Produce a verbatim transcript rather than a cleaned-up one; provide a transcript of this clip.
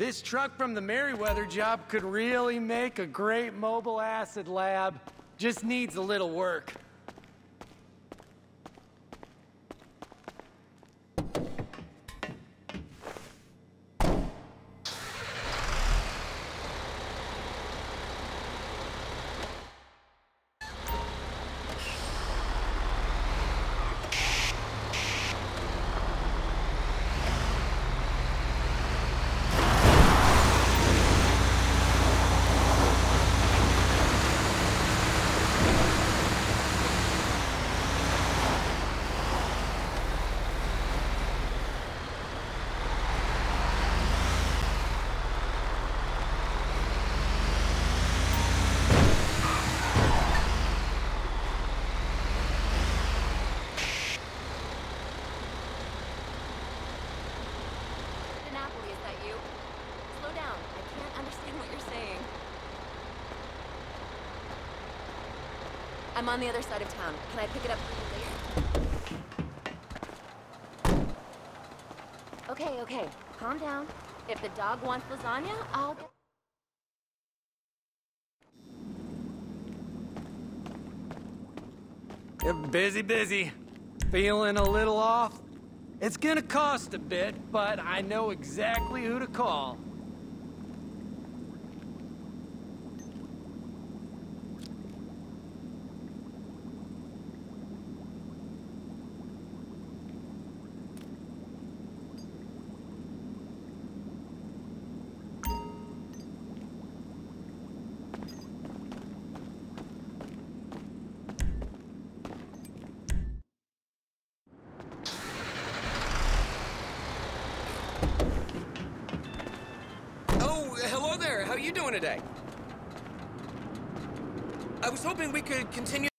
This truck from the Merriweather job could really make a great mobile acid lab. Just needs a little work. I'm on the other side of town. Can I pick it up for you later? Okay, okay. Calm down. If the dog wants lasagna, I'll get... You're busy, busy. Feeling a little off? It's gonna cost a bit, but I know exactly who to call. Today. I was hoping we could continue